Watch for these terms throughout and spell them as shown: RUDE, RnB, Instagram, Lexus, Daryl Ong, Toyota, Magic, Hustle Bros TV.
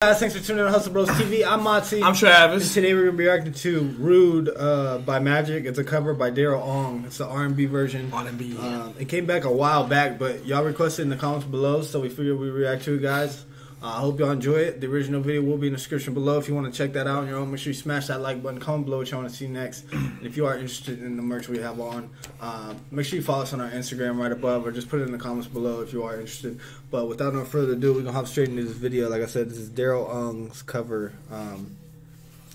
Guys, thanks for tuning in to Hustle Bros TV. I'm Monty. I'm Travis. And today we're going to be reacting to Rude by Magic. It's a cover by Daryl Ong. It's the R&B version. R&B, yeah. It came back a while back, but y'all requested in the comments below, so we figured we'd react to it, guys. I hope y'all enjoy it. The original video will be in the description below. If you want to check that out on your own, make sure you smash that like button. Comment below what you want to see next. And if you are interested in the merch we have on, make sure you follow us on our Instagram right above, or just put it in the comments below if you are interested. But without no further ado, we're going to hop straight into this video. Like I said, this is Daryl Ong's cover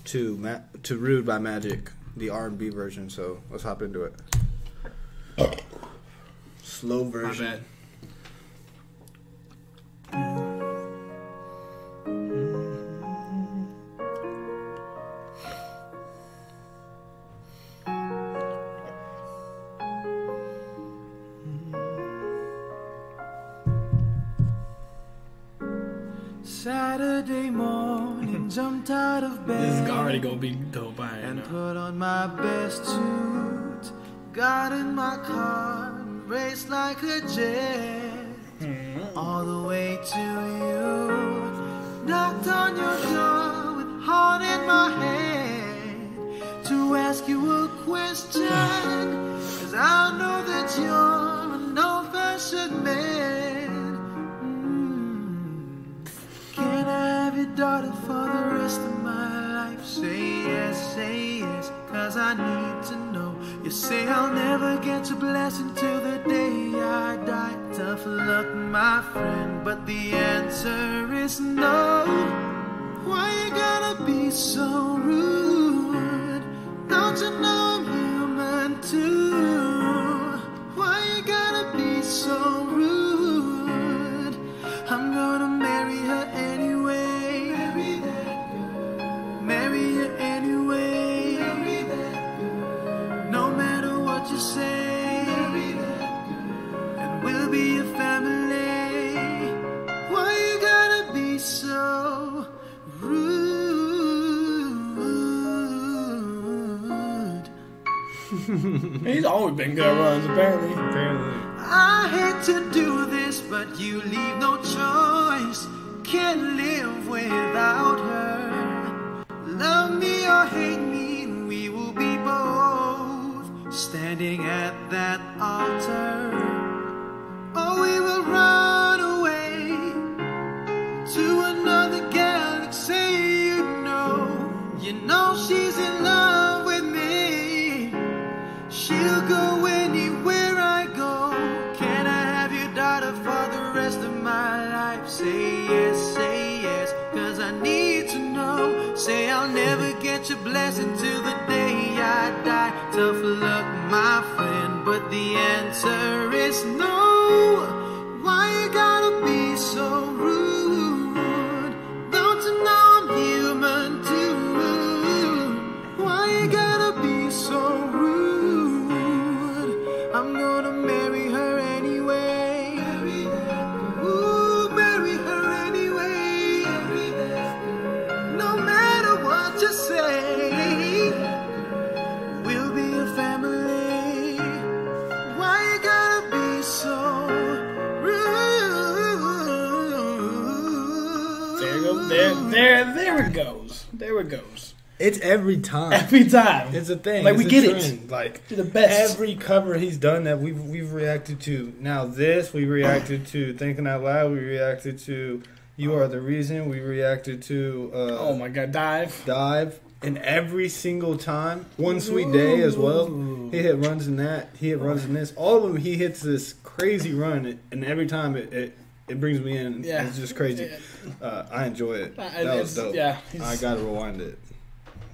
to Rude by Magic, the R&B version. So let's hop into it. Slow version. My bad. Saturday morning, jumped out of bed. This is already gonna be dope, I know. And put on my best suit, got in my car, and raced like a jet, all the way to you. Knocked on your door with heart in my hand to ask you a question, 'cause I know that you're an old-fashioned man. Daughter for the rest of my life, say yes, 'cause I need to know. You say I'll never get your blessing till the day I die. Tough luck, my friend, but the answer is no. Why you gotta be so rude? Don't you know I'm human too? Why you gotta be so rude? I'm gonna marry her anyway. He's always been good runs, apparently. I hate to do this, but you leave no choice. Can't live without her. Love me or hate me, we will be both standing at that altar. Oh, we will run away to another galaxy. You know she's in love. She'll go anywhere I go. Can I have your daughter for the rest of my life? Say yes, 'cause I need to know. Say I'll never get your blessing till the day I die. Tough luck, my friend, but the answer is no. Why you gotta be so rude? Don't you know I'm human too? Why you gotta be so rude? I'm gonna marry her anyway. Ooh, marry her anyway. No matter what you say, we'll be a family. Why you gotta be so rude? There goes, there it goes. There it goes. It's every time. Every time. It's a thing. Like, it's a trend. Like, the best. Every cover he's done that we've reacted to. Now this, we reacted to Thinking Out Loud. We reacted to You Are the Reason. We reacted to... oh my God, Dive. And every single time. One Sweet Day as well. He hit runs in that. He hit runs in this. All of them, he hits this crazy run. And every time it brings me in. Yeah. It's just crazy. I enjoy it. That was dope. Yeah, I gotta rewind it.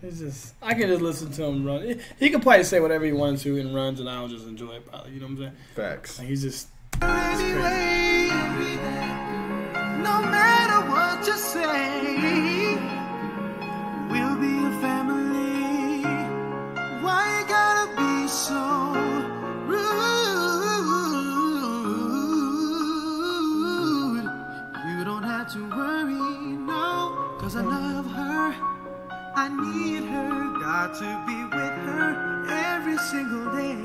It's just, I can just listen to him run. He could probably say whatever he wanted to and runs, and I'll just enjoy it probably. You know what I'm saying? Facts. Like, he's just... Anyway, no matter what you say, we'll be a family. Why you gotta be so rude? You don't have to worry, no, 'cause I love her. I need her, got to be with with her every single day.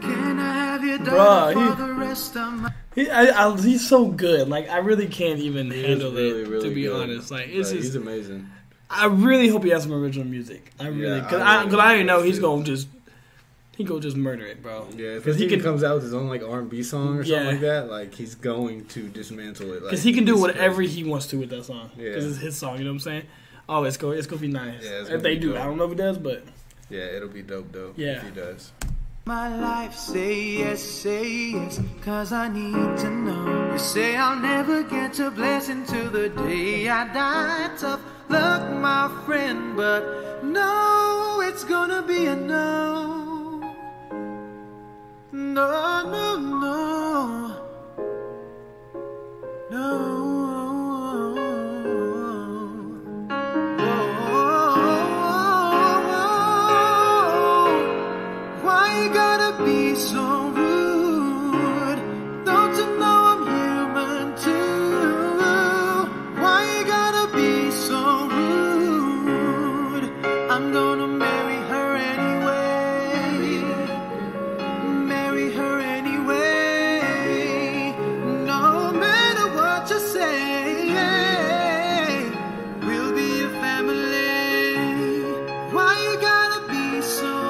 Can I have your dog for the rest of my... He's so good. Like, I really can't even handle it, to be honest. Like, it's just, he's amazing. I really hope he has some original music. I really, because I already know he's gonna just murder it, bro. Yeah, because he comes out with his own like R&B song or something like that. Like, he's going to dismantle it. Because like, he can do whatever he wants to with that song. Yeah, because it's his song. You know what I'm saying? Oh, it's gonna be nice. Yeah, if they do, dope. I don't know if he does, but yeah, it'll be dope, yeah, if he does. My life, say yes, cause I need to know. You say I'll never get your blessing till the day I die. Tough luck, my friend, but no, it's gonna be a no. No, no, no. No. So rude, don't you know I'm human too? Why you gotta be so rude? I'm gonna marry her anyway. Marry her anyway. No matter what you say, we'll be a family. Why you gotta be so...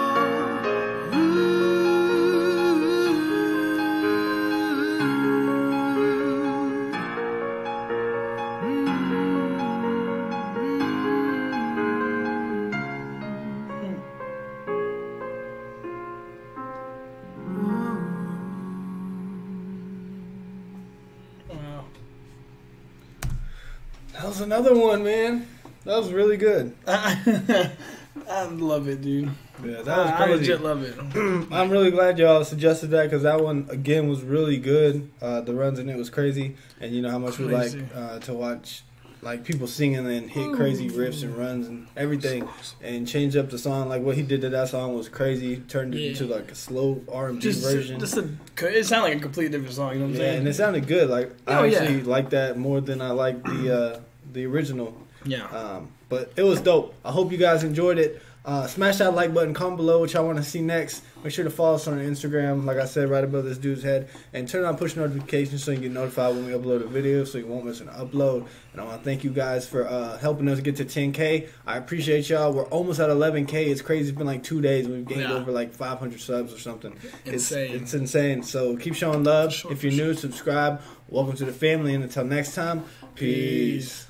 That was another one, man. That was really good. I love it, dude. Yeah, that was crazy. I legit love it. I'm really glad y'all suggested that, because that one, again, was really good. The runs in it was crazy. And you know how much we like to watch like people singing and hit crazy riffs and runs and everything, and change up the song. Like what he did to that song was crazy. Turned it into like a slow R&B version. It sounded like a completely different song. You know what I'm saying? And it sounded good. Like I actually like that more than I like the original. Yeah. But it was dope. I hope you guys enjoyed it. Smash that like button. Comment below what y'all want to see next. Make sure to follow us on Instagram, like I said, right above this dude's head. And turn on push notifications so you get notified when we upload a video, so you won't miss an upload. And I want to thank you guys for helping us get to 10K. I appreciate y'all. We're almost at 11K. It's crazy. It's been like 2 days. We've gained over like 500 subs or something. Insane. It's insane. So keep showing love. If you're new, subscribe. Welcome to the family. And until next time, peace.